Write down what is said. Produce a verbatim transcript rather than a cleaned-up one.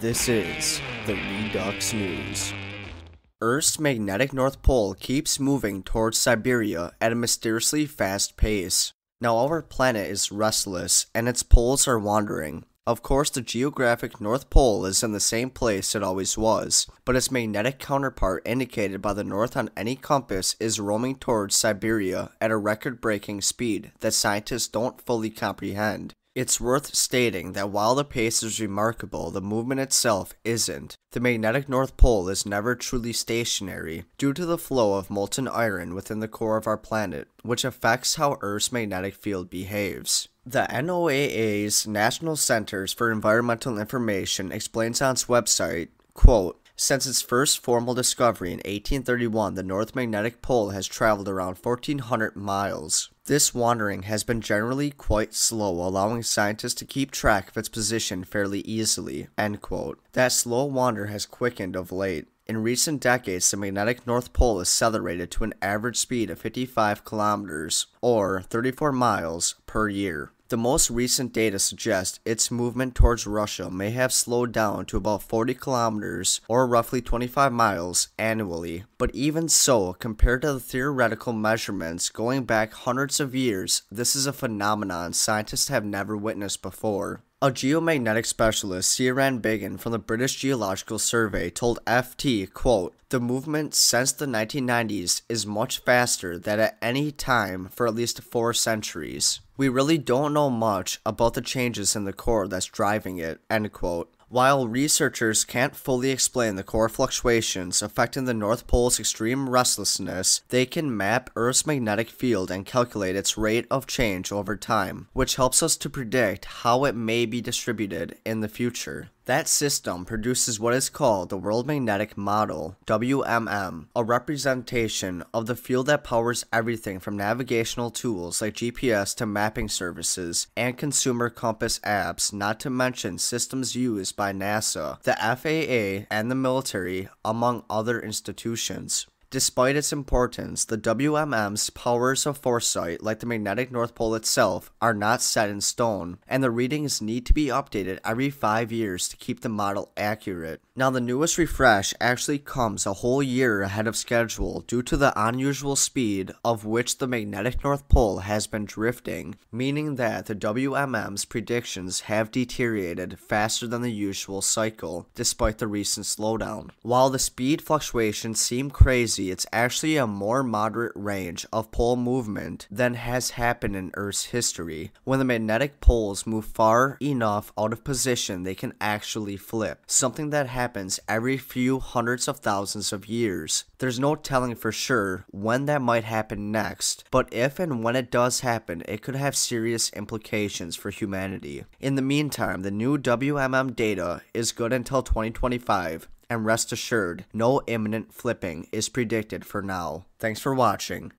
This is the Redux News. Earth's magnetic North Pole keeps moving towards Siberia at a mysteriously fast pace. Now our planet is restless and its poles are wandering. Of course, the geographic North Pole is in the same place it always was, but its magnetic counterpart indicated by the north on any compass is roaming towards Siberia at a record-breaking speed that scientists don't fully comprehend. It's worth stating that while the pace is remarkable, the movement itself isn't. The magnetic North Pole is never truly stationary due to the flow of molten iron within the core of our planet, which affects how Earth's magnetic field behaves. The N O A A's National Centers for Environmental Information explains on its website, quote, "Since its first formal discovery in eighteen thirty-one, the North Magnetic Pole has traveled around fourteen hundred miles. This wandering has been generally quite slow, allowing scientists to keep track of its position fairly easily." End quote. That slow wander has quickened of late. In recent decades, the magnetic North Pole accelerated to an average speed of fifty-five kilometers, or thirty-four miles, per year. The most recent data suggests its movement towards Russia may have slowed down to about forty kilometers, or roughly twenty-five miles, annually. But even so, compared to the theoretical measurements going back hundreds of years, this is a phenomenon scientists have never witnessed before. A geomagnetic specialist, Ciaran Began from the British Geological Survey, told F T, quote, "The movement since the nineteen nineties is much faster than at any time for at least four centuries. We really don't know much about the changes in the core that's driving it," end quote. While researchers can't fully explain the core fluctuations affecting the North Pole's extreme restlessness, they can map Earth's magnetic field and calculate its rate of change over time, which helps us to predict how it may be distributed in the future. That system produces what is called the World Magnetic Model, W M M, a representation of the field that powers everything from navigational tools like G P S to mapping services and consumer compass apps, not to mention systems used by NASA, the F A A, and the military, among other institutions. Despite its importance, the W M M's powers of foresight, like the magnetic North Pole itself, are not set in stone, and the readings need to be updated every five years to keep the model accurate. Now, the newest refresh actually comes a whole year ahead of schedule due to the unusual speed of which the magnetic North Pole has been drifting, meaning that the W M M's predictions have deteriorated faster than the usual cycle, despite the recent slowdown. While the speed fluctuations seem crazy, it's actually a more moderate range of pole movement than has happened in Earth's history. When the magnetic poles move far enough out of position, they can actually flip, something that happens every few hundreds of thousands of years. There's no telling for sure when that might happen next, but if and when it does happen, it could have serious implications for humanity. In the meantime, the new W M M data is good until twenty twenty-five. And rest assured, no imminent flipping is predicted for now. Thanks for watching.